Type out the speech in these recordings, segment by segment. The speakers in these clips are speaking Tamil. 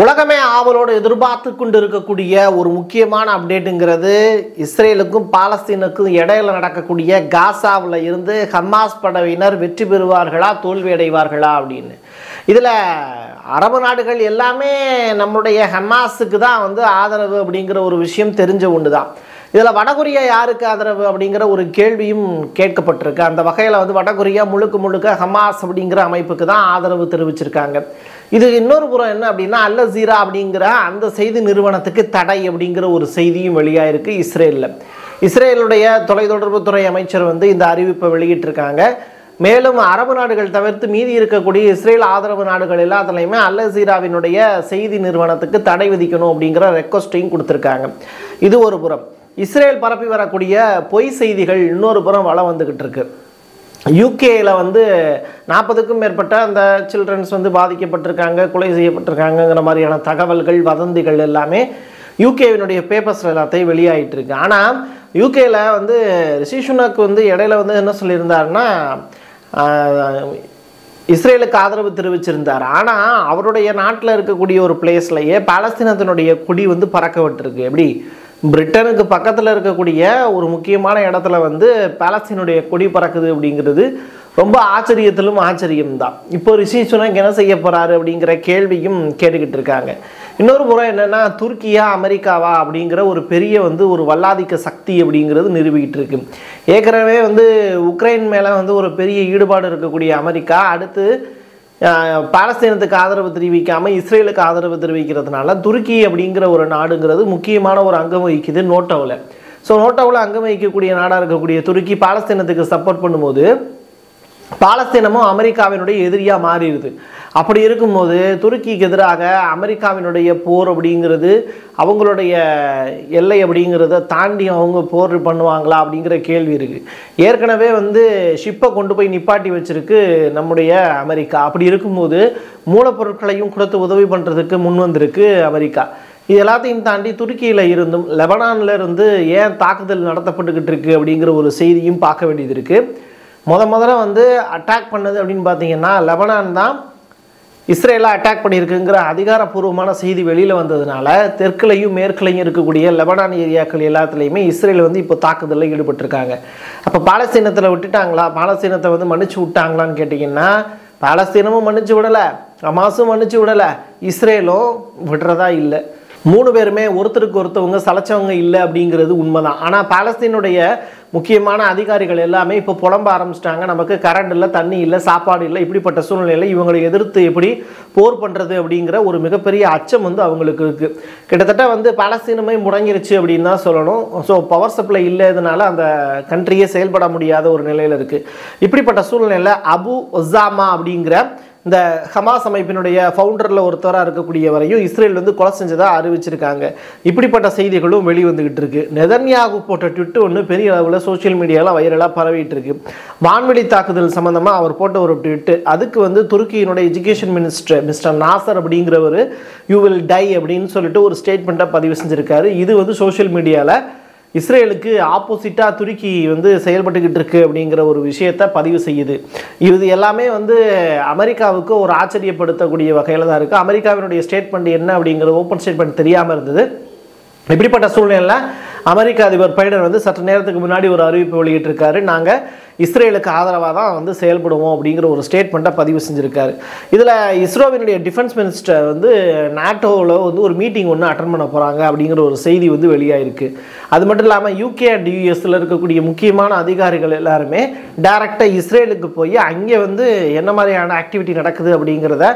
உலகமே ஆவலோடு எதிர்பார்த்து கொண்டிருக்கக்கூடிய ஒரு முக்கியமான அப்டேட்ங்கிறது இஸ்ரேலுக்கும் பாலஸ்தீனுக்கும் இடையில நடக்கக்கூடிய காசாவில் இருந்து ஹமாஸ் படையினர் வெற்றி பெறுவார்களா தோல்வி அடைவார்களா அப்படின்னு. இதில் அரபு நாடுகள் எல்லாமே நம்மளுடைய ஹமாஸுக்கு தான் ஆதரவு அப்படிங்கிற ஒரு விஷயம் தெரிஞ்ச ஒன்று தான். இதில் வடகொரியா யாருக்கு ஆதரவு அப்படிங்கிற ஒரு கேள்வியும் கேட்கப்பட்டிருக்கு. அந்த வகையில் வடகொரியா முழுக்க ஹமாஸ் அப்படிங்கிற அமைப்புக்கு தான் ஆதரவு தெரிவிச்சிருக்காங்க. இது இன்னொரு புறம் என்ன அப்படின்னா அல்ஜீரா அப்படிங்கிற அந்த செய்தி நிறுவனத்துக்கு தடை அப்படிங்கிற ஒரு செய்தியும் வெளியாயிருக்கு. இஸ்ரேலுடைய தொலைத்தொடர்புத்துறை அமைச்சர் இந்த அறிவிப்பை வெளியிட்டிருக்காங்க. மேலும் அரபு நாடுகள் தவிர்த்து மீதி இருக்கக்கூடிய இஸ்ரேல் ஆதரவு நாடுகள் எல்லாத்துலேயுமே அல்ஜீராவினுடைய செய்தி நிறுவனத்துக்கு தடை விதிக்கணும் அப்படிங்கிற ரெக்வஸ்டையும் கொடுத்துருக்காங்க. இது ஒரு புறம். இஸ்ரேல் பரப்பி வரக்கூடிய பொய் செய்திகள் இன்னொரு புறம் வளம் வந்துக்கிட்டு இருக்கு. யூகேயில் 40க்கும் மேற்பட்ட அந்த சில்ட்ரன்ஸ் பாதிக்கப்பட்டிருக்காங்க, கொலை செய்யப்பட்டிருக்காங்கங்கிற மாதிரியான தகவல்கள் வதந்திகள் எல்லாமே யூகேவினுடைய பேப்பர்ஸில் எல்லாத்தையும் வெளியாகிட்டுருக்கு. ஆனால் யூகேயில் ரிஷி சுனக் இடையில என்ன சொல்லியிருந்தாருன்னா இஸ்ரேலுக்கு ஆதரவு தெரிவிச்சிருந்தார். ஆனால் அவருடைய நாட்டில் இருக்கக்கூடிய ஒரு பிளேஸ்லையே பாலஸ்தீனத்தினுடைய கொடி பறக்க விட்டுருக்கு. எப்படி பிரிட்டனுக்கு பக்கத்தில் இருக்கக்கூடிய ஒரு முக்கியமான இடத்துல பாலஸ்தீனுடைய கொடி பறக்குது அப்படிங்கிறது ரொம்ப ஆச்சரியத்திலும் ஆச்சரியம்தான். இப்போ ரிஷி சுனக் என்ன செய்ய போகிறாரு அப்படிங்கிற கேள்வியும் கேட்டுக்கிட்டு இருக்காங்க. இன்னொரு புறம் என்னென்னா துருக்கியா அமெரிக்காவா அப்படிங்கிற ஒரு பெரிய ஒரு வல்லாதிக்க சக்தி அப்படிங்கிறது நிரூபிக்கிட்டு இருக்கு. ஏற்கனவே உக்ரைன் மேலே ஒரு பெரிய ஈடுபாடு இருக்கக்கூடிய அமெரிக்கா அடுத்து பாலஸ்தீனத்துக்கு ஆதரவு தெரிவிக்காமல் இஸ்ரேலுக்கு ஆதரவு தெரிவிக்கிறதுனால துருக்கி அப்படிங்கிற ஒரு நாடுங்கிறது முக்கியமான ஒரு அங்கம் வகிக்குது நோட்டோவில். ஸோ நோட்டோவில் அங்கம் வகிக்கக்கூடிய நாடாக இருக்கக்கூடிய துருக்கி பாலஸ்தீனத்துக்கு சப்போர்ட் பண்ணும்போது பாலஸ்தீனமும் அமெரிக்காவினுடைய எதிரியாக மாறிடுது. அப்படி இருக்கும்போது துருக்கிக்கு எதிராக அமெரிக்காவினுடைய போர் அப்படிங்கிறது அவங்களுடைய எல்லை அப்படிங்கிறத தாண்டி அவங்க போர் பண்ணுவாங்களா அப்படிங்கிற கேள்வி இருக்குது. ஏற்கனவே ஷிப்பை கொண்டு போய் நிப்பாட்டி வச்சுருக்கு நம்முடைய அமெரிக்கா. அப்படி இருக்கும்போது மூலப்பொருட்களையும் கொடுத்து உதவி பண்ணுறதுக்கு முன் வந்திருக்கு அமெரிக்கா. இது எல்லாத்தையும் தாண்டி துருக்கியில் இருந்தும் லெபனானில் இருந்து ஏன் தாக்குதல் நடத்தப்பட்டுக்கிட்டு இருக்குது அப்படிங்கிற ஒரு செய்தியும் பார்க்க வேண்டியது இருக்குது. முதல்ல அட்டாக் பண்ணது அப்படின்னு பார்த்தீங்கன்னா லெபனான் தான் இஸ்ரேலாக அட்டாக் பண்ணியிருக்குங்கிற அதிகாரப்பூர்வமான செய்தி வெளியில் வந்ததுனால தெற்குலையும் மேற்குலையும் இருக்கக்கூடிய லெபனான் ஏரியாக்கள் எல்லாத்துலேயுமே இஸ்ரேல் இப்போ தாக்குதலில் ஈடுபட்டிருக்காங்க. அப்போ பாலஸ்தீனத்தில் விட்டுட்டாங்களா, பாலஸ்தீனத்தை மன்னிச்சு விட்டாங்களான்னு கேட்டிங்கன்னா பாலஸ்தீனமும் மன்னிச்சு விடலை, ஹமாஸும் மன்னிச்சு விடலை, இஸ்ரேலும் விடுறதா இல்லை. மூணு பேருமே ஒருத்தருக்கு ஒருத்தவங்க சலைச்சவங்க இல்லை அப்படிங்கிறது உண்மைதான். ஆனால் பாலஸ்தீனுடைய முக்கியமான அதிகாரிகள் எல்லாமே இப்போ புலம்ப ஆரம்பிச்சிட்டாங்க. நமக்கு கரண்ட் இல்லை, தண்ணி இல்லை, சாப்பாடு இல்லை, இப்படிப்பட்ட சூழ்நிலையில் இவங்களை எதிர்த்து எப்படி போர் பண்ணுறது அப்படிங்கிற ஒரு மிகப்பெரிய அச்சம் அவங்களுக்கு இருக்குது. கிட்டத்தட்ட பாலஸ்தீனமே முடங்கிருச்சு அப்படின்னு தான் சொல்லணும். ஸோ பவர் சப்ளை இல்லாததுனால அந்த கண்ட்ரியே செயல்பட முடியாத ஒரு நிலையில் இருக்குது. இப்படிப்பட்ட சூழ்நிலையில் அபு ஒசாமா அப்படிங்கிற இந்த ஹமாஸ் அமைப்பினுடைய ஃபவுண்டரில் ஒருத்தராக இருக்கக்கூடியவரையும் இஸ்ரேல் கொலை செஞ்சதாக அறிவிச்சிருக்காங்க. இப்படிப்பட்ட செய்திகளும் வெளிவந்துக்கிட்டு இருக்குது. நெதன்யாகு போட்ட ட்விட்டு ஒன்று பெரிய அளவில் சோஷியல் மீடியாவில் வைரலாக பரவிட்டு இருக்கு. வான்வெளி தாக்குதல் சம்மந்தமாக அவர் போட்ட ஒரு ட்விட்டு, அதுக்கு துருக்கியினுடைய எஜுகேஷன் மினிஸ்டர் மிஸ்டர் நாசர் அப்படிங்கிறவர் யூ வில் டை அப்படின்னு சொல்லிட்டு ஒரு ஸ்டேட்மெண்ட்டை பதிவு செஞ்சுருக்காரு. இது சோஷியல் மீடியாவில் இஸ்ரேலுக்கு ஆப்போசிட்டாக துருக்கி செயல்பட்டுக்கிட்டு இருக்குது அப்படிங்கிற ஒரு விஷயத்தை பதிவு செய்யுது. இது எல்லாமே அமெரிக்காவுக்கு ஒரு ஆச்சரியப்படுத்தக்கூடிய வகையில் தான் இருக்குது. அமெரிக்காவினுடைய ஸ்டேட்மெண்ட் என்ன அப்படிங்கிற ஓப்பன் ஸ்டேட்மெண்ட் தெரியாமல் இருந்தது. இப்படிப்பட்ட சூழ்நிலையில் அமெரிக்க அதிபர் பைடன் சற்று நேரத்துக்கு முன்னாடி ஒரு அறிவிப்பு வெளியிட்டிருக்காரு. நாங்கள் இஸ்ரேலுக்கு ஆதரவாக தான் செயல்படுவோம் அப்படிங்கிற ஒரு ஸ்டேட்மெண்ட்டை பதிவு செஞ்சுருக்காரு. இதில் இஸ்ரோவினுடைய டிஃபென்ஸ் மினிஸ்டர் நேட்டோவில் ஒரு மீட்டிங் ஒன்று அட்டன் பண்ண போகிறாங்க அப்படிங்கிற ஒரு செய்தி வெளியாகிருக்கு. அது மட்டும் இல்லாமல் யூகே அண்ட் யூஎஸில் இருக்கக்கூடிய முக்கியமான அதிகாரிகள் எல்லாருமே டைரெக்டாக இஸ்ரேலுக்கு போய் அங்கே என்ன மாதிரியான ஆக்டிவிட்டி நடக்குது அப்படிங்கிறத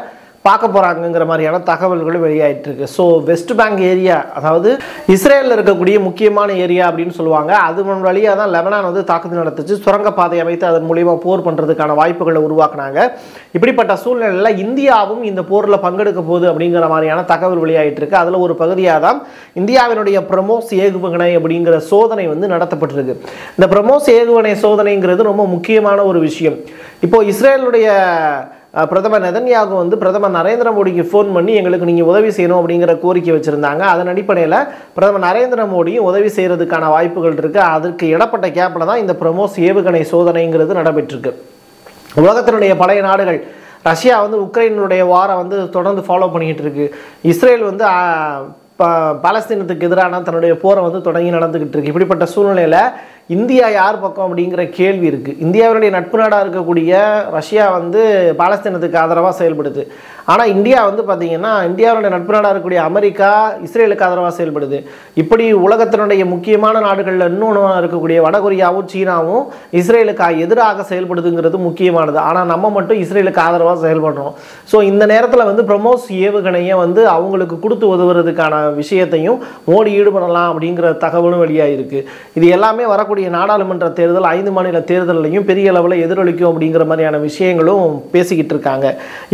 பார்க்க போகிறாங்கங்கிற மாதிரியான தகவல்களும் வெளியாகிட்டுருக்கு. ஸோ வெஸ்ட் பேங்க் ஏரியா, அதாவது இஸ்ரேலில் இருக்கக்கூடிய முக்கியமான ஏரியா அப்படின்னு சொல்லுவாங்க, அது வழியாக தான் லெபனான் தாக்குதல் நடத்துச்சு, சுரங்கப்பாதை அமைத்து அதன் மூலிமா போர் பண்ணுறதுக்கான வாய்ப்புகளை உருவாக்குனாங்க. இப்படிப்பட்ட சூழ்நிலையில் இந்தியாவும் இந்த போரில் பங்கெடுக்க போகுது அப்படிங்கிற மாதிரியான தகவல் வெளியாகிட்டுருக்கு. அதில் ஒரு பகுதியாக தான் இந்தியாவினுடைய பிரமோஸ் ஏவுகணை அப்படிங்கிற சோதனை நடத்தப்பட்டிருக்கு. இந்த பிரமோஸ் ஏவுகணை சோதனைங்கிறது ரொம்ப முக்கியமான ஒரு விஷயம். இப்போது இஸ்ரேலுடைய பிரதமர் நெதன்யாகு பிரதமர் நரேந்திர மோடிக்கு ஃபோன் பண்ணி எங்களுக்கு நீங்கள் உதவி செய்யணும் அப்படிங்கிற கோரிக்கை வச்சுருந்தாங்க. அதன் அடிப்படையில் பிரதமர் நரேந்திர மோடியும் உதவி செய்கிறதுக்கான வாய்ப்புகள் இருக்குது. அதற்கு இடப்பட்ட கேப்பில் தான் இந்த பிரமோஸ் ஏவுகணை சோதனைங்கிறது நடைபெற்றிருக்கு. உலகத்தினுடைய பழைய நாடுகள் ரஷ்யா வந்து உக்ரைனுடைய வாரை வந்து தொடர்ந்து ஃபாலோ பண்ணிட்டு இருக்கு. இஸ்ரேல் வந்து பாலஸ்தீனத்துக்கு எதிரான தன்னுடைய போரை வந்து தொடங்கி நடந்துக்கிட்டு இருக்கு. இப்படிப்பட்ட சூழ்நிலையில் இந்தியா யார் பக்கம் அப்படிங்கிற கேள்வி இருக்குது. இந்தியாவுடைய நட்பு நாடாக இருக்கக்கூடிய ரஷ்யா வந்து பாலஸ்தீனத்துக்கு ஆதரவாக செயல்படுது. ஆனால் இந்தியா வந்து பார்த்திங்கன்னா இந்தியாவுடைய நட்பு நாடாக இருக்கக்கூடிய அமெரிக்கா இஸ்ரேலுக்கு ஆதரவாக செயல்படுது. இப்படி உலகத்தினுடைய முக்கியமான நாடுகளில் இன்னொன்று இருக்கக்கூடிய வடகொரியாவும் சீனாவும் இஸ்ரேலுக்கு எதிராக செயல்படுதுங்கிறது முக்கியமானது. ஆனால் நம்ம மட்டும் இஸ்ரேலுக்கு ஆதரவாக செயல்படுறோம். ஸோ இந்த நேரத்தில் வந்து பிரம்மோஸ் ஏவுகணையை வந்து அவங்களுக்கு கொடுத்து உதவுறதுக்கான விஷயத்தையும் மோடி ஈடுபடலாம் அப்படிங்கிற தகவலும் வெளியாகிருக்கு. இது எல்லாமே வரக்கூடிய நாடாளுமன்ற தேர்தல் 5 மாநில தேர்தலையும் பெரிய அளவில் எதிரொலிக்கும் அப்படிங்கிற மாதிரியான விஷயங்களும் பேசிக்கிட்டு இருக்காங்க.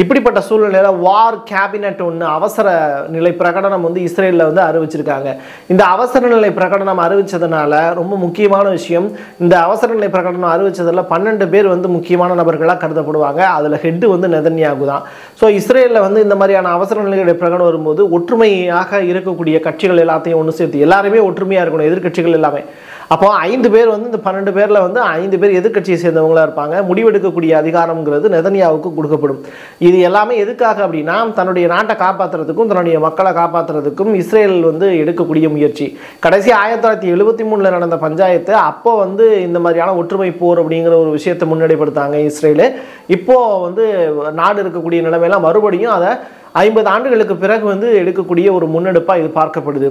இப்படிப்பட்ட சூழ்நிலையில் வார் கேபினட் ஒன்று அவசர நிலை பிரகடனம் வந்து இஸ்ரேலில் வந்து அறிவிச்சிருக்காங்க. இந்த அவசர நிலை பிரகடனம் அறிவித்ததுனால ரொம்ப முக்கியமான விஷயம், இந்த அவசர நிலை பிரகடனம் அறிவித்ததில் 12 பேர் வந்து முக்கியமான நபர்களாக கருதப்படுவாங்க. அதில் ஹெட்டு வந்து நெதன்யாகு தான். ஸோ இஸ்ரேலில் வந்து இந்த மாதிரியான அவசர நிலை பிரகடனம் வரும்போது ஒற்றுமையாக இருக்கக்கூடிய கட்சிகள் எல்லாத்தையும் ஒன்று சேர்த்து எல்லாருமே ஒற்றுமையாக இருக்கணும், எதிர்கட்சிகள் எல்லாமே. அப்போ 5 பேர் வந்து இந்த 12 பேரில் வந்து 5 பேர் எதிர்கட்சியை சேர்ந்தவங்களாக இருப்பாங்க. முடிவெடுக்கக்கூடிய அதிகாரம்ங்கிறது நெதன்யாவுக்கு கொடுக்கப்படும். இது எல்லாமே எதுக்காக அப்படின்னா தன்னுடைய நாட்டை காப்பாற்றுறதுக்கும் தன்னுடைய மக்களை காப்பாற்றுறதுக்கும் இஸ்ரேல் வந்து எடுக்கக்கூடிய முயற்சி. கடைசி 1973 நடந்த பஞ்சாயத்து அப்போ வந்து இந்த மாதிரியான ஒற்றுமை போர் அப்படிங்கிற ஒரு விஷயத்தை முன்னெடுத்தாங்க இஸ்ரேலு. இப்போது வந்து நாடு இருக்கக்கூடிய நிலைமையெல்லாம் மறுபடியும் அதை 50 ஆண்டுகளுக்கு பிறகு வந்து எடுக்கக்கூடிய ஒரு முன்னெடுப்பாக இது பார்க்கப்படுது.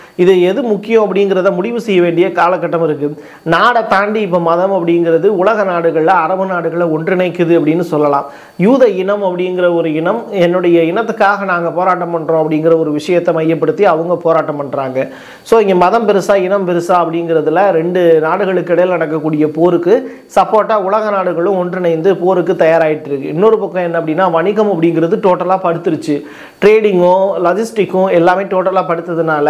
இது எது முக்கியம் அப்படிங்கிறத முடிவு செய்ய வேண்டிய காலகட்டம் இருக்குது. நாடை தாண்டி இப்போ மதம் அப்படிங்கிறது உலக நாடுகளில் அரபு நாடுகளை ஒன்றிணைக்குது அப்படின்னு சொல்லலாம். யூத இனம் அப்படிங்கிற ஒரு இனம் என்னுடைய இனத்துக்காக நாங்கள் போராட்டம் பண்ணுறோம் அப்படிங்கிற ஒரு விஷயத்தை மையப்படுத்தி அவங்க போராட்டம் பண்ணுறாங்க. ஸோ இங்கே மதம் பெருசா இனம் பெருசா அப்படிங்கிறதுல 2 நாடுகளுக்கு இடையில் நடக்கக்கூடிய போருக்கு சப்போர்ட்டாக உலக நாடுகளும் ஒன்றிணைந்து போருக்கு தயாராகிட்டு இருக்கு. இன்னொரு பக்கம் என்ன அப்படின்னா வணிகம் அப்படிங்கிறது டோட்டலாக படுத்துருச்சு. ட்ரேடிங்கும் லாஜிஸ்டிக்கும் எல்லாமே டோட்டலாக படுத்ததுனால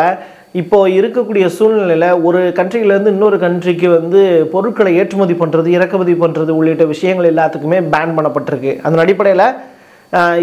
இப்போது இருக்கக்கூடிய சூழ்நிலையில் ஒரு கண்ட்ரிலேருந்து இன்னொரு கண்ட்ரிக்கு வந்து பொருட்களை ஏற்றுமதி பண்ணுறது இறக்குமதி பண்ணுறது உள்ளிட்ட விஷயங்கள் எல்லாத்துக்குமே பேன் பண்ணப்பட்டிருக்கு. அதன் அடிப்படையில்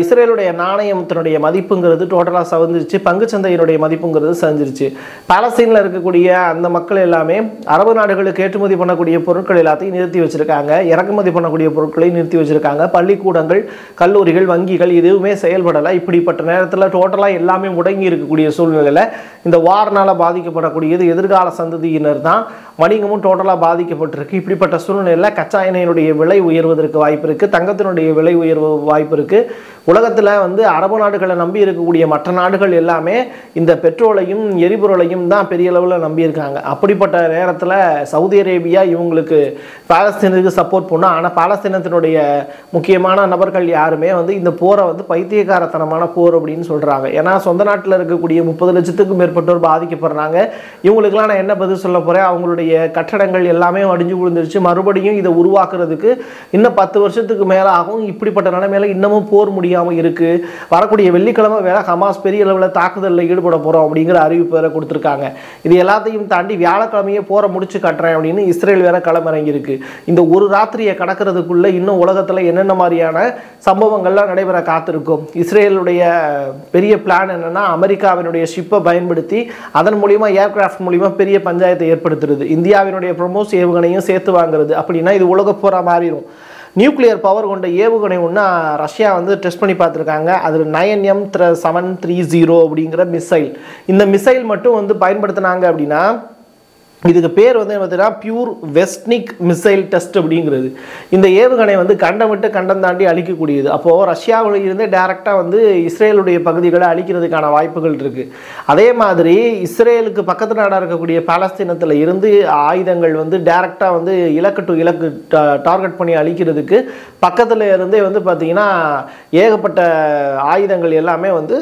இஸ்ரேலுடைய நாணயத்தினுடைய மதிப்புங்கிறது டோட்டலாக சரிஞ்சிருச்சு. பங்குச்சந்தையினுடைய மதிப்புங்கிறது சரிஞ்சிருச்சு. பாலஸ்தீனில் இருக்கக்கூடிய அந்த மக்கள் எல்லாமே அரபு நாடுகளுக்கு ஏற்றுமதி பண்ணக்கூடிய பொருட்கள் எல்லாத்தையும் நிறுத்தி வச்சுருக்காங்க, இறக்குமதி பண்ணக்கூடிய பொருட்களையும் நிறுத்தி வச்சுருக்காங்க. பள்ளிக்கூடங்கள் கல்லூரிகள் வங்கிகள் எதுவுமே செயல்படலை. இப்படிப்பட்ட நேரத்தில் டோட்டலாக எல்லாமே முடங்கி இருக்கக்கூடிய சூழ்நிலையில் இந்த வார்னால் பாதிக்கப்படக்கூடியது எதிர்கால சந்ததியினர் தான். வணிகமும் டோட்டலாக பாதிக்கப்பட்டிருக்கு. இப்படிப்பட்ட சூழ்நிலையில் கச்சா எண்ணெயினுடைய விலை உயர்வதற்கு வாய்ப்பு இருக்குது, தங்கத்தினுடைய விலை உயர்வு வாய்ப்பு இருக்குது. உலகத்தில் வந்து அரபு நாடுகளை நம்பி இருக்கக்கூடிய மற்ற நாடுகள் எல்லாமே இந்த பெட்ரோலையும் எரிபொருளையும் தான் பெரிய அளவில் நம்பியிருக்காங்க. அப்படிப்பட்ட நேரத்தில் சவுதி அரேபியா இவங்களுக்கு பாலஸ்தீனத்துக்கு சப்போர்ட் பண்ணோம். ஆனால் பாலஸ்தீனத்தினுடைய முக்கியமான நபர்கள் யாருமே வந்து இந்த போரை வந்து பைத்தியக்காரத்தனமான போர் அப்படின்னு சொல்கிறாங்க. ஏன்னா சொந்த நாட்டில் இருக்கக்கூடிய 30 லட்சத்துக்கும் மேற்பட்டோர் பாதிக்கப்படுறாங்க. இவங்களுக்கெல்லாம் நான் என்ன பதில் சொல்ல போகிறேன்? அவங்களுடைய கட்டடங்கள் எல்லாமே அடிஞ்சு விழுந்துருச்சு. மறுபடியும் இதை உருவாக்குறதுக்கு இன்னும் 10 வருஷத்துக்கு மேலே ஆகும். இப்படிப்பட்ட நிலைமையில இன்னமும் போர் முடியாமல் இருக்கு. வரக்கூடிய வெள்ளிக்கிழமை வேற ஹமாஸ் பெரிய அளவில் தாக்குதலில் ஈடுபட போறோம் அப்படிங்கிற அறிவிப்பு வேற கொடுத்திருக்காங்க. இது எல்லாத்தையும் தாண்டி வியாழக்கிழமையே போரை முடிச்சு காட்டுறேன் அப்படின்னு இஸ்ரேல் வேற களமிறங்கி இருக்கு. இந்த ஒரு ராத்திரியை கடக்கிறதுக்குள்ள இன்னும் உலகத்தில் என்னென்ன மாதிரியான சம்பவங்கள்லாம் நடைபெற காத்திருக்கும். இஸ்ரேலுடைய பெரிய பிளான் என்னன்னா அமெரிக்காவினுடைய ஷிப்பை பயன்படுத்தி அதன் மூலியமா ஏர்கிராஃப்ட் மூலியமா பெரிய பஞ்சாயத்தை ஏற்படுத்துறது, இந்தியாவினுடைய பிரம்மோஸ் ஏவுகணையும் சேர்த்து வாங்குறது. அப்படின்னா இது உலக போரா மாறிடும். நியூக்ளியர் பவர் கொண்ட ஏவுகணை ஒன்று ரஷ்யா வந்து டெஸ்ட் பண்ணி பார்த்துருக்காங்க. அதில் 9M 730 அப்படிங்கிற மிசைல், இந்த மிசைல் மட்டும் வந்து பயன்படுத்தினாங்க அப்படின்னா இதுக்கு பேர் வந்து பார்த்தீங்கன்னா பியூர் வெஸ்ட்னிக் மிசைல் டெஸ்ட் அப்படிங்கிறது. இந்த ஏவுகணை வந்து கண்டம் விட்டு கண்டம் தாண்டி அழிக்கக்கூடியது. அப்போது ரஷ்யாவில் இருந்து டேரெக்டாக வந்து இஸ்ரேலுடைய பகுதிகளை அழிக்கிறதுக்கான வாய்ப்புகள் இருக்குது. அதே மாதிரி இஸ்ரேலுக்கு பக்கத்து நாடாக இருக்கக்கூடிய பாலஸ்தீனத்தில் இருந்து ஆயுதங்கள் வந்து டேரெக்டாக வந்து இலக்கு டு இலக்கு டார்கெட் பண்ணி அழிக்கிறதுக்கு பக்கத்தில் இருந்தே வந்து பார்த்திங்கன்னா ஏகப்பட்ட ஆயுதங்கள் எல்லாமே வந்து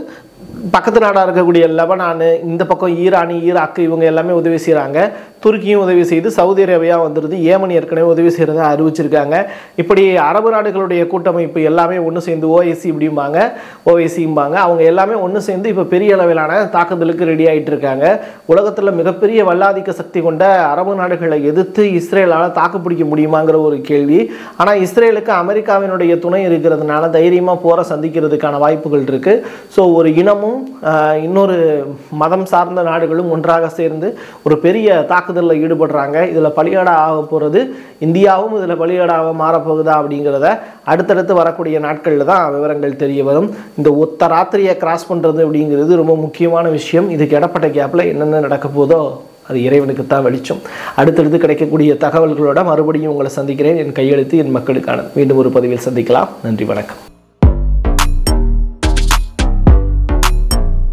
பக்கத்து நாடாக இருக்கக்கூடிய லெபனானு, இந்த பக்கம் ஈரான் ஈராக்கு இவங்க எல்லாமே உதவி செய்கிறாங்க. துருக்கியும் உதவி செய்து சவுதி அரேபியா வந்துடுது. ஏமன் ஏற்கனவே உதவி செய்கிறத அறிவிச்சிருக்காங்க. இப்படி அரபு நாடுகளுடைய கூட்டமைப்பு எல்லாமே ஒன்று சேர்ந்து ஓஐசிம்பாங்க அவங்க எல்லாமே ஒன்று சேர்ந்து இப்போ பெரிய அளவிலான தாக்குதலுக்கு ரெடி ஆகிட்டு இருக்காங்க. உலகத்தில் மிகப்பெரிய வல்லாதிக்க சக்தி கொண்ட அரபு நாடுகளை எதிர்த்து இஸ்ரேலால் தாக்குப்பிடிக்க முடியுமாங்கிற ஒரு கேள்வி. ஆனால் இஸ்ரேலுக்கு அமெரிக்காவினுடைய துணை இருக்கிறதுனால தைரியமாக போரை சந்திக்கிறதுக்கான வாய்ப்புகள் இருக்குது. ஸோ ஒரு இனமும் இன்னொரு மதம் சார்ந்த நாடுகளும் ஒன்றாக சேர்ந்து ஒரு பெரிய தாக்கு தாக்குதலில் ஈடுபடுறாங்க. இதில் பலியாடா ஆக போகிறது இந்தியாவும், இதில் பலியாடாக மாறப்போகுதா அப்படிங்கிறத அடுத்தடுத்து வரக்கூடிய நாட்களில் தான் விவரங்கள் தெரிய வரும். இந்த ஒத்த ராத்திரியை கிராஸ் பண்ணுறது அப்படிங்கிறது ரொம்ப முக்கியமான விஷயம். இதுக்கு இடப்பட்ட கேப்பில் என்னென்ன நடக்க போதோ அது இறைவனுக்குத்தான் வெளிச்சம். அடுத்தடுத்து கிடைக்கக்கூடிய தகவல்களோட மறுபடியும் உங்களை சந்திக்கிறேன். என் கையெழுத்து என் மக்களுக்கான. மீண்டும் ஒரு பதிவில் சந்திக்கலாம். நன்றி, வணக்கம்.